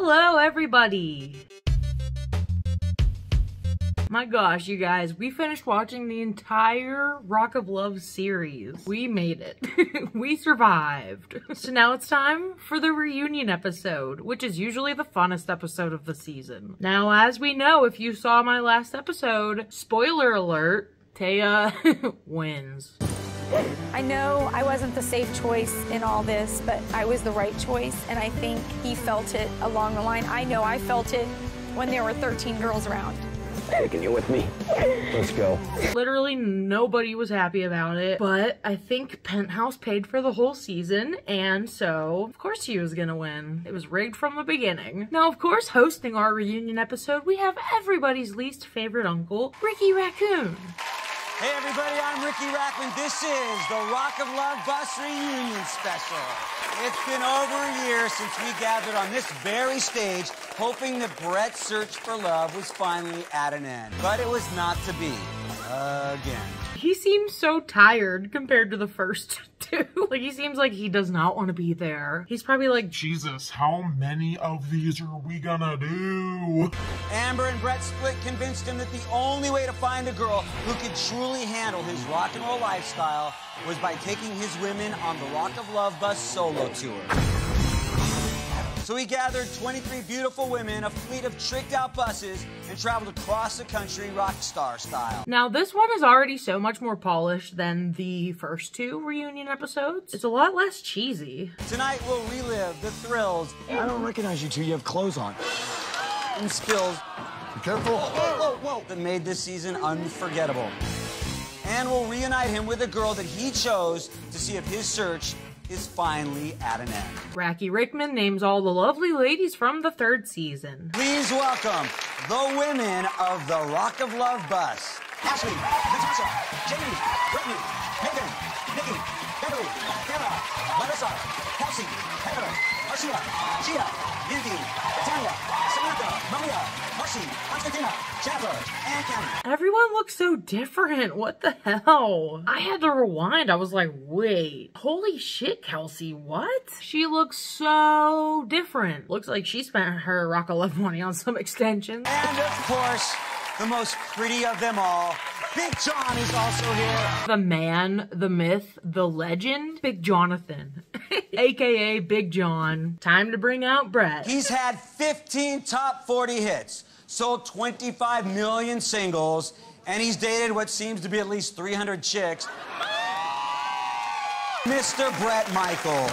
Hello, everybody. My gosh, you guys, we finished watching the entire Rock of Love series. We made it. We survived. So now it's time for the reunion episode, which is usually the funnest episode of the season. Now, as we know, if you saw my last episode, spoiler alert, Taya wins. I know I wasn't the safe choice in all this, but I was the right choice, and I think he felt it along the line. I know I felt it when there were 13 girls around. Taking you with me. Let's go. Literally nobody was happy about it, but I think Penthouse paid for the whole season, and so of course he was gonna win. It was rigged from the beginning. Now, of course, hosting our reunion episode, we have everybody's least favorite uncle, Ricky Raccoon. Hey everybody, I'm Ricky Raccoon. This is the Rock of Love Bus Reunion Special. It's been over a year since we gathered on this very stage, hoping that Bret's search for love was finally at an end. But it was not to be. Again. He seems so tired compared to the first two. Like, he seems like he does not want to be there. He's probably like, Jesus, how many of these are we gonna do? Amber and Bret split convinced him that the only way to find a girl who could truly handle his rock and roll lifestyle was by taking his women on the Rock of Love Bus solo tour. So he gathered 23 beautiful women, a fleet of tricked-out buses, and traveled across the country rock star style. Now, this one is already so much more polished than the first two reunion episodes. It's a lot less cheesy. Tonight, we'll relive the thrills. I don't recognize you two. You have clothes on. And spills. Be careful. Whoa, whoa, whoa. That made this season unforgettable. And we'll reunite him with a girl that he chose to see if his search is finally at an end. Racky Rickman names all the lovely ladies from the third season. Please welcome the women of the Rock of Love Bus. Ashley, Natasha, Jamie, Brittany, Megan, Nikki, Beverly, Hannah, Larissa, Kelsey, Heather, Marcia, Gia, Lindy, Tanya, Samantha, Maria, Marcy, Constantina, Jennifer, and Cameron. Everyone looks so different. What the hell? I had to rewind. I was like, wait. Holy shit, Kelsey, what? She looks so different. Looks like she spent her Rock of Love money on some extensions. And of course, the most pretty of them all, Big John is also here. The man, the myth, the legend, Big Jonathan, AKA Big John. Time to bring out Bret. He's had 15 top 40 hits, sold 25 million singles, and he's dated what seems to be at least 300 chicks. Mr. Bret Michaels.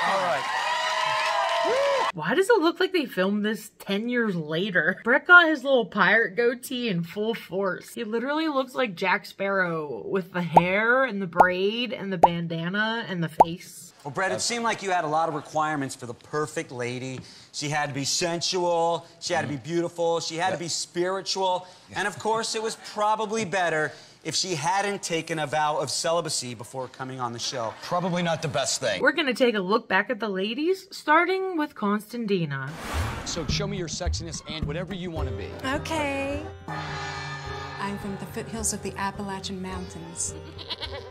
All right. Why does it look like they filmed this 10 years later? Bret got his little pirate goatee in full force. He literally looks like Jack Sparrow with the hair and the braid and the bandana and the face. Well, Bret, it seemed like you had a lot of requirements for the perfect lady. She had to be sensual, she had to be beautiful, she had to be spiritual, and of course it was probably better if she hadn't taken a vow of celibacy before coming on the show. Probably not the best thing. We're gonna take a look back at the ladies, starting with Constantina. So show me your sexiness and whatever you wanna be. Okay. I'm from the foothills of the Appalachian Mountains.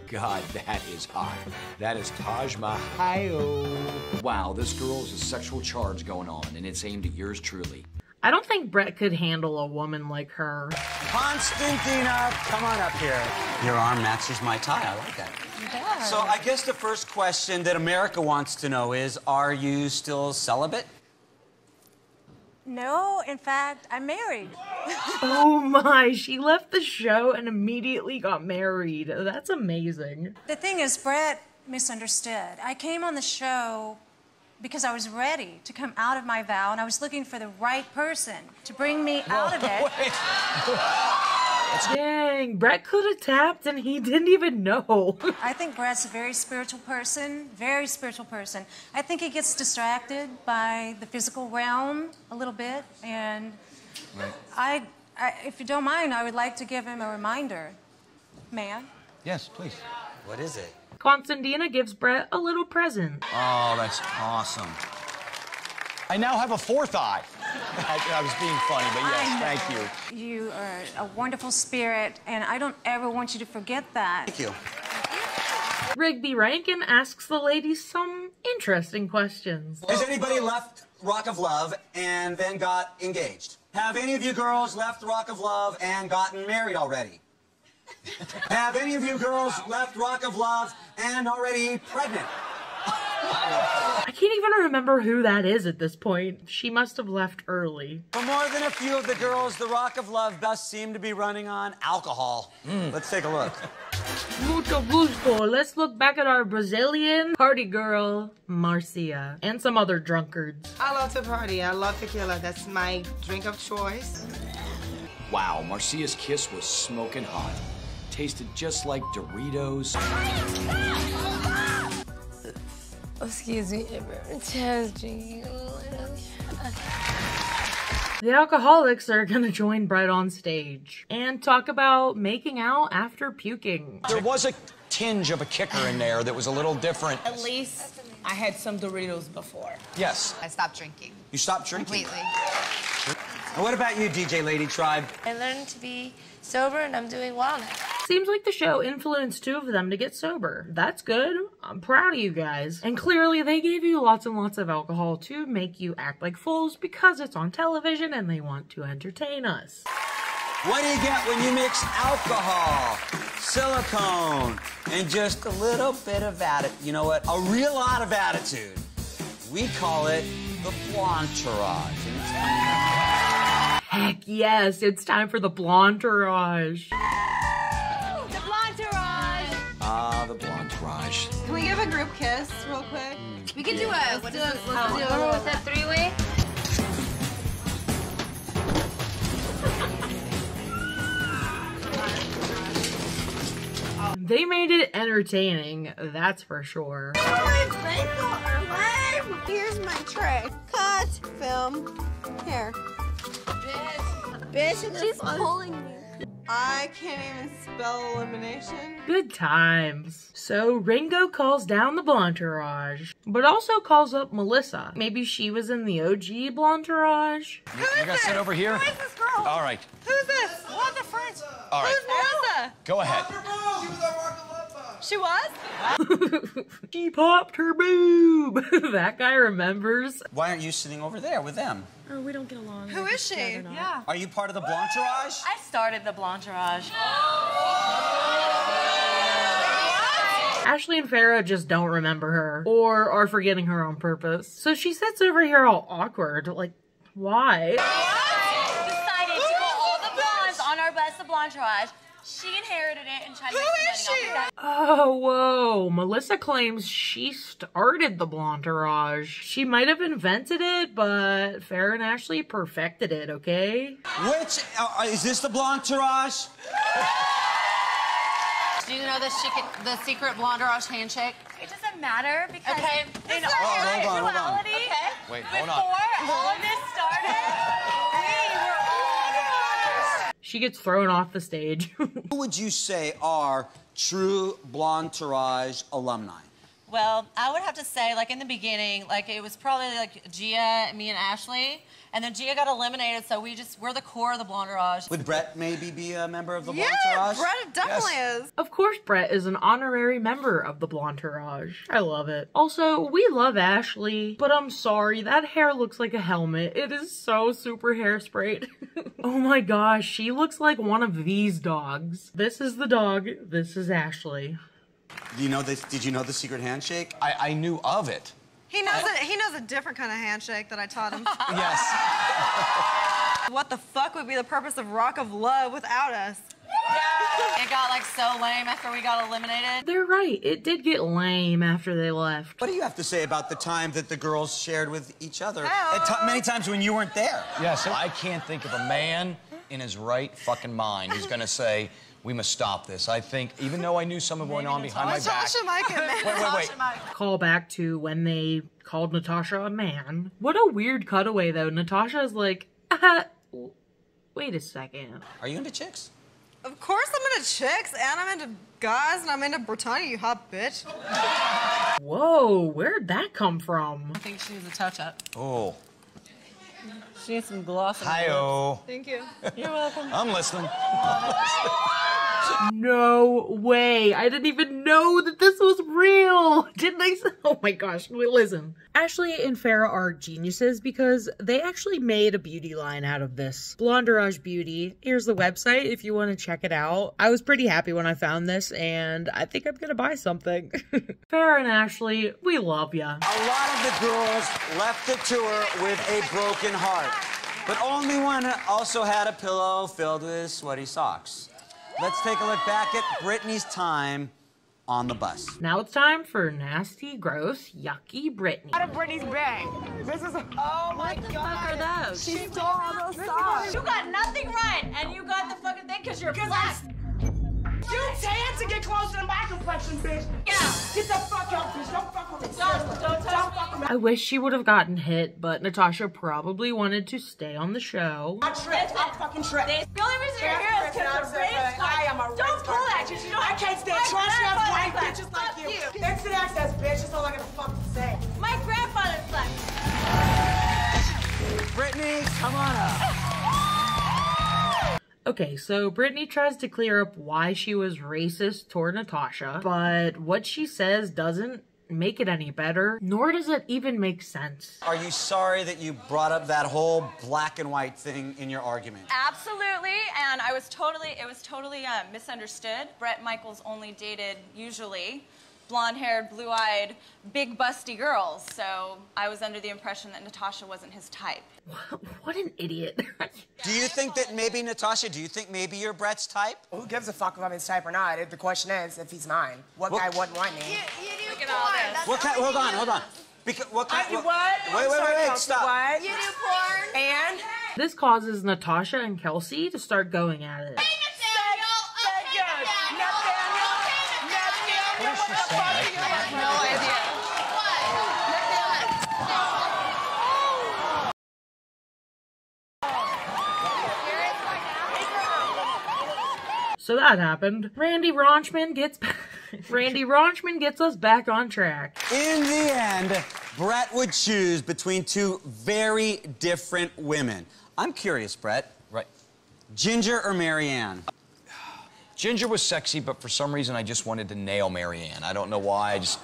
God, that is hot. That is Taj Mahal. Wow, this girl's a sexual charge going on, and it's aimed at yours truly. I don't think Bret could handle a woman like her. Constantina, come on up here. Your arm matches my tie. I like that. Yeah. So I guess the first question that America wants to know is, are you still celibate? No, in fact, I'm married. Oh my, she left the show and immediately got married. That's amazing. The thing is, Bret misunderstood. I came on the show because I was ready to come out of my vow, and I was looking for the right person to bring me out of it. Dang, Bret could have tapped and he didn't even know. I think Bret's a very spiritual person, very spiritual person. I think he gets distracted by the physical realm a little bit, and right. I if you don't mind, I would like to give him a reminder. May I? Yes, please. What is it? Constantina gives Bret a little present. Oh, that's awesome. I now have a fourth eye. I was being funny, but yes, thank you. You are a wonderful spirit, and I don't ever want you to forget that. Thank you. Rigby Rankin asks the ladies some interesting questions. Has anybody left Rock of Love and then got engaged? Have any of you girls left Rock of Love and gotten married already? Have any of you girls left Rock of Love and already pregnant? I can't even remember who that is at this point. She must have left early. For more than a few of the girls, the Rock of Love best seem to be running on alcohol. Let's take a look. Mucho gusto. Let's look back at our Brazilian party girl, Marcia, and some other drunkards. I love to party. I love tequila. That's my drink of choice. Wow, Marcia's kiss was smoking hot. Tasted just like Doritos. Excuse me, Tara's drinking a little. The alcoholics are gonna join Brett on stage and talk about making out after puking. There was a tinge of a kicker in there that was a little different. At least I had some Doritos before. Yes. I stopped drinking. You stopped drinking? Completely. And what about you, DJ Lady Tribe? I learned to be sober and I'm doing well now. Seems like the show influenced two of them to get sober. That's good. I'm proud of you guys. And clearly they gave you lots and lots of alcohol to make you act like fools because it's on television and they want to entertain us. What do you get when you mix alcohol, silicone, and just a little bit of attitude? You know what? A real lot of attitude. We call it the Blonterage. Heck yes, it's time for the Blonterage. The Blonterage. Can we give a group kiss real quick? We can do a... Let's do a... What's that, three-way? They made it entertaining, that's for sure. Here's my tray. Cut. Film. Here. Bitch. Bitch. She's pulling me. I can't even spell elimination. Good times. So Ringo calls down the Blonterage, but also calls up Melissa. Maybe she was in the OG Blonterage. You guys sit over here. Who is this girl? All right. Who's this? What the friends? All right. Who's Melissa? Go ahead. She was our Rock of Love. She was? She popped her boob. That guy remembers. Why aren't you sitting over there with them? Oh, we don't get along. Who is she? Yeah. Are you part of the Blonterage? I started the Blonterage. Ashley and Farrah just don't remember her or are forgetting her on purpose. So she sits over here all awkward, like, why? I decided to go all the blondes on our best of Blonterage. She inherited it and tried to make some money off of that. Oh, whoa. Melissa claims she started the Blonterage. She might have invented it, but Farrah and Ashley perfected it, okay? Which, is this the Blonterage? Do you know the secret Blonderage handshake? It doesn't matter because in all actuality, before all of this started, she gets thrown off the stage. Who would you say are true Blonterage alumni? Well, I would have to say, like, in the beginning, like, it was probably, like, Gia, me, and Ashley. And then Gia got eliminated, so we're the core of the Blonderage. Would Brett maybe be a member of the Blonderage? Yeah, Brett definitely is. Of course Brett is an honorary member of the Blonderage. I love it. Also, we love Ashley, but I'm sorry, that hair looks like a helmet. It is so super hairsprayed. Oh my gosh, she looks like one of these dogs. This is the dog, this is Ashley. You know this? Did you know the secret handshake? I knew of it. He knows a different kind of handshake that I taught him. Yes. What the fuck would be the purpose of Rock of Love without us? Yeah. It got, like, so lame after we got eliminated. They're right. It did get lame after they left. What do you have to say about the time that the girls shared with each other? Many times when you weren't there. Yes. I can't think of a man in his right fucking mind who's gonna say, we must stop this. I think, even though I knew someone going on behind my back. Natasha Mike and man. Wait. Call back to when they called Natasha a man. What a weird cutaway, though. Natasha's like, wait a second. Are you into chicks? Of course I'm into chicks, and I'm into guys, and I'm into Britannia, you hot bitch. Whoa, where'd that come from? I think she was a touch-up. Oh. She needs some gloss on her lips. Hi-oh. Thank you. You're welcome. I'm listening. No way. I didn't even know that this was real. Didn't I? Oh my gosh. Wait, listen. Ashley and Farrah are geniuses because they actually made a beauty line out of this. Blonderage Beauty. Here's the website if you want to check it out. I was pretty happy when I found this and I think I'm going to buy something. Farrah and Ashley, we love ya. A lot of the girls left the tour with a broken heart, but only one also had a pillow filled with sweaty socks. Let's take a look back at Britney's time on the bus. Now it's time for nasty, gross, yucky Britney. Out of Britney's bag. This is, oh my God. What the fuck are those? She stole all those socks. You got nothing right, and you got the fucking thing because you're black. You dance and get closer to my complexion, bitch. Yeah. Get the fuck out, bitch. Don't fuck with me. Don't fuck with me. I wish she would have gotten hit, but Natasha probably wanted to stay on the show. I tripped. I fucking tripped. The only reason you're here is because of race. I am a race. Don't pull at you. I can't stand trashy-ass white bitches like you. Fix it, access, bitch. That's all I gotta fucking say. My grandfather's black. Britney, come on up. Okay, so Britney tries to clear up why she was racist toward Natasha, but what she says doesn't make it any better, nor does it even make sense. Are you sorry that you brought up that whole black and white thing in your argument? Absolutely, and I was totally, it was totally misunderstood. Bret Michaels only dated, usually, blonde-haired, blue-eyed, big, busty girls, so I was under the impression that Natasha wasn't his type. What an idiot. Do you think that maybe, Natasha, do you think maybe you're Bret's type? Well, who gives a fuck if I'm his type or not? The question is, if he's mine, what guy wouldn't want me? You look at all this. What kind, hold on. Because, what kind, what? Wait, stop. What? You do porn. And? This causes Natasha and Kelsey to start going at it. So that happened. Randy Ronchman gets us back on track. In the end, Bret would choose between two very different women. I'm curious, Bret. Right. Ginger or Marianne? Ginger was sexy, but for some reason I just wanted to nail Marianne. I don't know why, I just...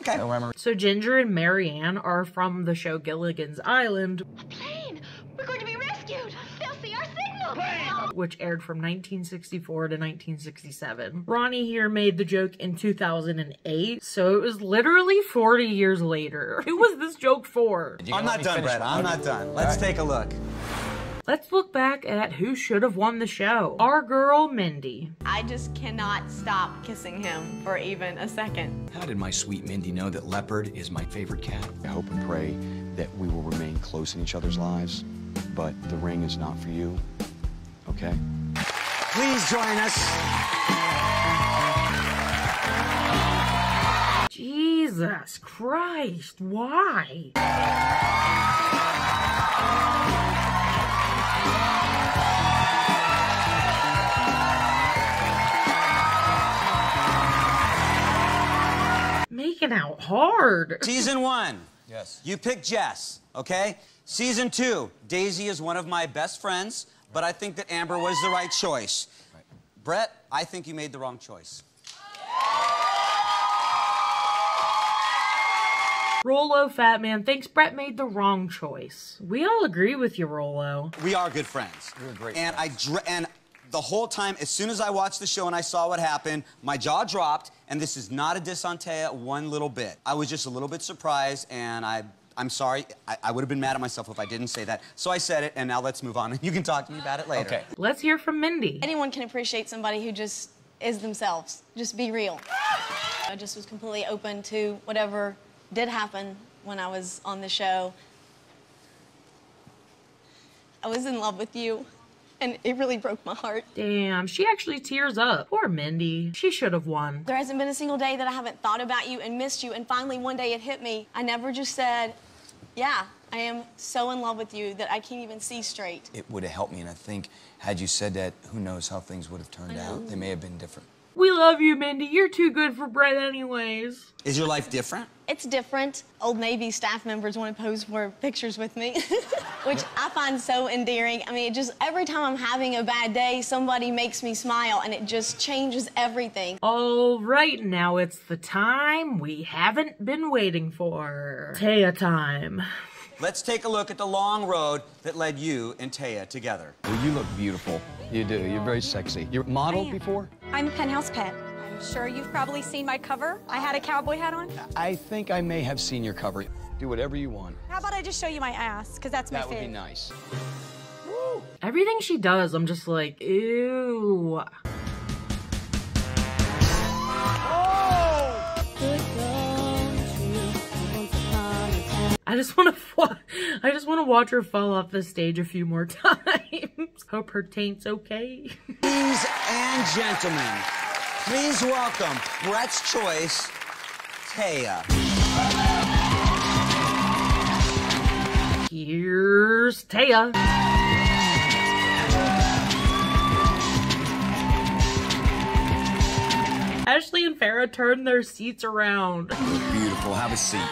Okay. So Ginger and Marianne are from the show Gilligan's Island. A plane! We're going to be rescued! They'll see our signal! Plane. Which aired from 1964 to 1967. Ronnie here made the joke in 2008, so it was literally 40 years later. Who was this joke for? I'm not done, Brett. I'm not done. Let's take a look. Let's look back at who should have won the show. Our girl, Mindy. I just cannot stop kissing him for even a second. How did my sweet Mindy know that Leopard is my favorite cat? I hope and pray that we will remain close in each other's lives, but the ring is not for you, okay? Please join us. Jesus Christ, why? Making out hard. Season 1. Yes. You picked Jess, okay? Season 2. Daisy is one of my best friends, but I think that Amber was the right choice. Right. Bret, I think you made the wrong choice. Rolo Fat Man thinks Bret made the wrong choice. We all agree with you, Rolo. We are good friends. We're great. And the whole time, as soon as I watched the show and I saw what happened, my jaw dropped, and this is not a diss on Taya one little bit. I was just a little bit surprised, and I'm sorry. I would have been mad at myself if I didn't say that. So I said it, and now let's move on. You can talk to me about it later. Okay. Let's hear from Mindy. Anyone can appreciate somebody who just is themselves. Just be real. I just was completely open to whatever did happen when I was on the show. I was in love with you. And it really broke my heart. Damn, she actually tears up. Poor Mindy. She should have won. There hasn't been a single day that I haven't thought about you and missed you, and finally one day it hit me. I never just said, yeah, I am so in love with you that I can't even see straight. It would have helped me, and I think had you said that, who knows how things would have turned out. They may have been different. We love you, Mindy. You're too good for Bret anyways. Is your life different? It's different. Old Navy staff members want to pose for pictures with me, which I find so endearing. I mean, it just every time I'm having a bad day, somebody makes me smile, and it just changes everything. All right, now it's the time we haven't been waiting for. Taya time. Let's take a look at the long road that led you and Taya together. Well, you look beautiful. You do. You're very sexy. You're modeled before? I'm a Penthouse pet. Sure, you've probably seen my cover. I had a cowboy hat on. I think I may have seen your cover. Do whatever you want. How about I just show you my ass? Because that's my favorite. That would be nice. Woo. Everything she does, I'm just like, ew. Oh! I just want to watch her fall off the stage a few more times. Hope her taint's okay. Ladies and gentlemen, please welcome Bret's Choice, Taya. Here's Taya. Ashley and Farrah turned their seats around. You look beautiful. Have a seat.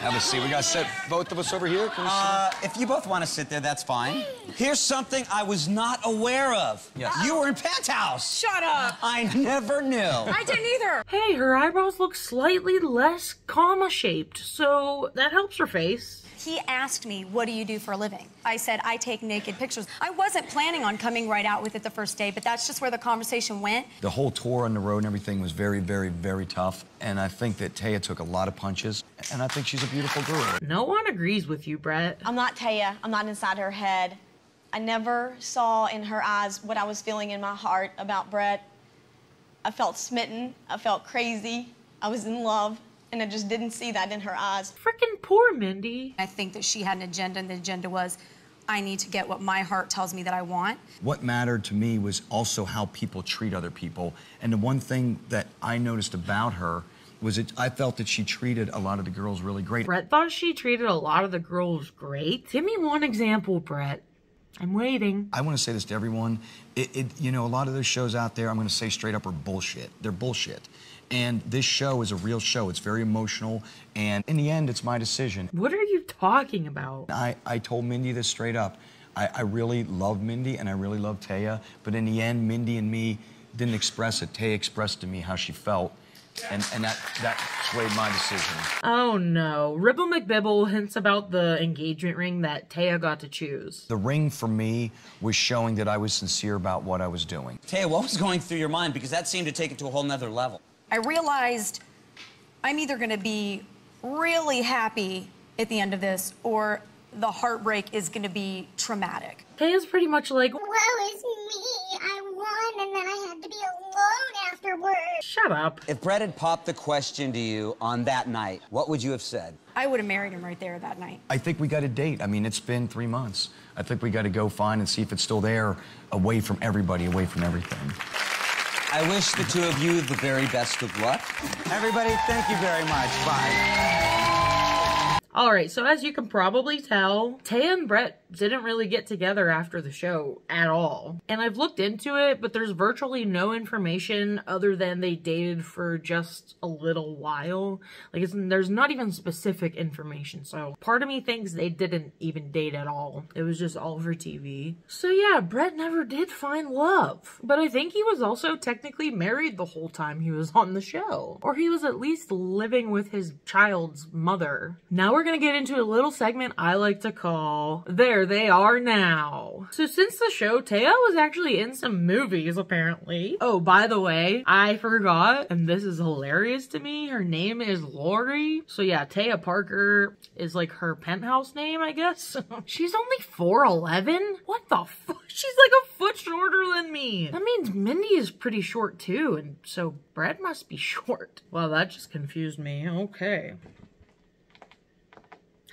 Have a seat. We gotta sit both of us over here. Can we sit? If you both want to sit there, that's fine. Here's something I was not aware of. Yes. You were in Penthouse. Shut up. I never knew. I didn't either. Hey, her eyebrows look slightly less comma-shaped, so that helps her face. He asked me, what do you do for a living? I said, I take naked pictures. I wasn't planning on coming right out with it the first day, but that's just where the conversation went. The whole tour on the road and everything was very, very, very tough. And I think that Taya took a lot of punches, and I think she's a beautiful girl. No one agrees with you, Bret. I'm not Taya. I'm not inside her head. I never saw in her eyes what I was feeling in my heart about Bret. I felt smitten. I felt crazy. I was in love. And I just didn't see that in her eyes. Frickin' poor Mindy. I think that she had an agenda, and the agenda was, I need to get what my heart tells me that I want. What mattered to me was also how people treat other people. And the one thing that I noticed about her was I felt that she treated a lot of the girls really great. Bret thought she treated a lot of the girls great? Give me one example, Bret. I'm waiting. I want to say this to everyone. You know, a lot of those shows out there, I'm going to say straight up, are bullshit. They're bullshit. And this show is a real show. It's very emotional, and in the end, it's my decision. What are you talking about? I told Mindy this straight up. I really love Mindy, and I really love Taya, but in the end, Mindy and me didn't express it. Taya expressed to me how she felt, and that swayed my decision. Oh, no. Ribble McBibble hints about the engagement ring that Taya got to choose. The ring, for me, was showing that I was sincere about what I was doing. Taya, what was going through your mind? Because that seemed to take it to a whole nother level. I realized I'm either going to be really happy at the end of this, or the heartbreak is going to be traumatic. Taya's pretty much like, woe is me, I won, and then I had to be alone afterwards. Shut up. If Bret had popped the question to you on that night, what would you have said? I would have married him right there that night. I think we got a date. I mean, it's been 3 months. I think we got to go find and see if it's still there, away from everybody, away from everything. I wish the two of you the very best of luck. Everybody, thank you very much. Bye. All right, so as you can probably tell, Taya and Bret didn't really get together after the show at all. And I've looked into it, but there's virtually no information other than they dated for just a little while. Like, there's not even specific information, so part of me thinks they didn't even date at all. It was just all for TV. So yeah, Bret never did find love. But I think he was also technically married the whole time he was on the show. Or he was at least living with his child's mother. Now we're gonna get into a little segment I like to call, There They Are Now. So since the show, Taya was actually in some movies, apparently. Oh, by the way, I forgot, and this is hilarious to me, her name is Lori. So yeah, Taya Parker is like her Penthouse name, I guess. She's only 4'11"? What the fuck? She's like a foot shorter than me. That means Mindy is pretty short too, and so Bret must be short. Wow, that just confused me. Okay.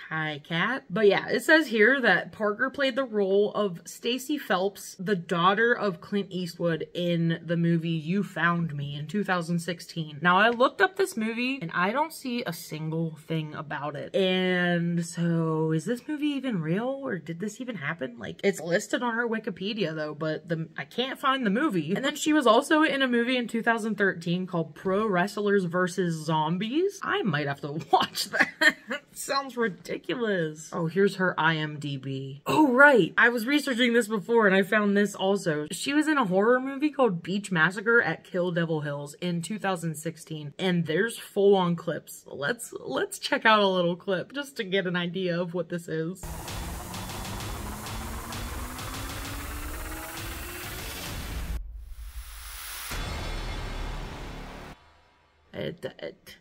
Hi, Cat. But yeah, it says here that Parker played the role of Stacy Phelps, the daughter of Clint Eastwood, in the movie You Found Me in 2016. Now, I looked up this movie and I don't see a single thing about it. And so, is this movie even real, or did this even happen? Like, it's listed on her Wikipedia though, but I can't find the movie. And then she was also in a movie in 2013 called Pro Wrestlers Versus Zombies. I might have to watch that. Sounds ridiculous. Oh, here's her IMDb. Oh, right. I was researching this before and I found this also. She was in a horror movie called Beach Massacre at Kill Devil Hills in 2016. And there's full-on clips. Let's check out a little clip just to get an idea of what this is. It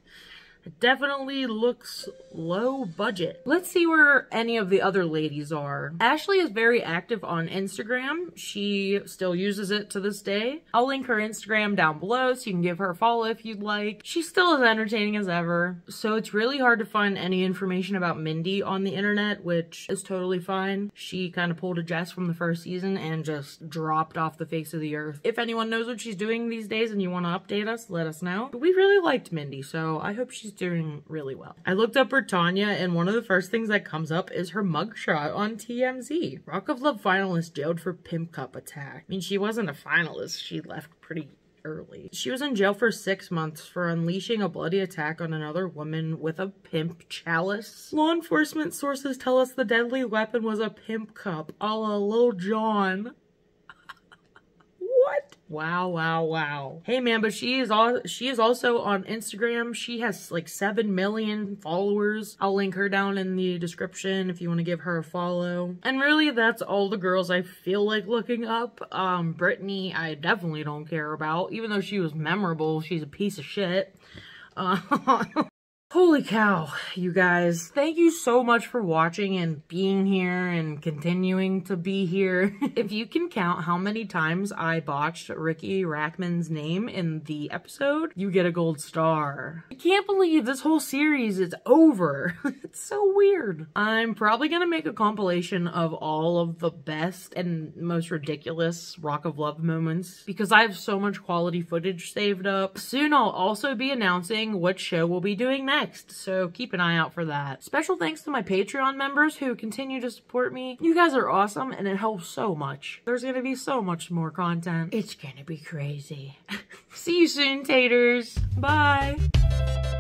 definitely looks low budget. Let's see where any of the other ladies are. Ashley is very active on Instagram. She still uses it to this day. I'll link her Instagram down below so you can give her a follow if you'd like. She's still as entertaining as ever. So it's really hard to find any information about Mindy on the internet, which is totally fine. She kind of pulled a Jess from the first season and just dropped off the face of the earth. If anyone knows what she's doing these days and you want to update us, let us know. But we really liked Mindy, so I hope she's doing really well. I looked up her Tanya, and one of the first things that comes up is her mugshot on TMZ. Rock of Love finalist jailed for pimp cup attack. I mean, she wasn't a finalist. She left pretty early. She was in jail for 6 months for unleashing a bloody attack on another woman with a pimp chalice. Law enforcement sources tell us the deadly weapon was a pimp cup, a la Lil John. What? Wow, wow, wow. Hey man, but she is also on Instagram. She has like 7 million followers. I'll link her down in the description if you want to give her a follow. And really, that's all the girls I feel like looking up. Brittany, I definitely don't care about. Even though she was memorable, she's a piece of shit. Holy cow, you guys. Thank you so much for watching and being here and continuing to be here. If you can count how many times I botched Ricky Rackman's name in the episode, you get a gold star. I can't believe this whole series is over. It's so weird. I'm probably gonna make a compilation of all of the best and most ridiculous Rock of Love moments because I have so much quality footage saved up. Soon I'll also be announcing what show we'll be doing next. So keep an eye out for that. Special thanks to my Patreon members who continue to support me. You guys are awesome and it helps so much. There's gonna be so much more content. It's gonna be crazy. See you soon, taters. Bye.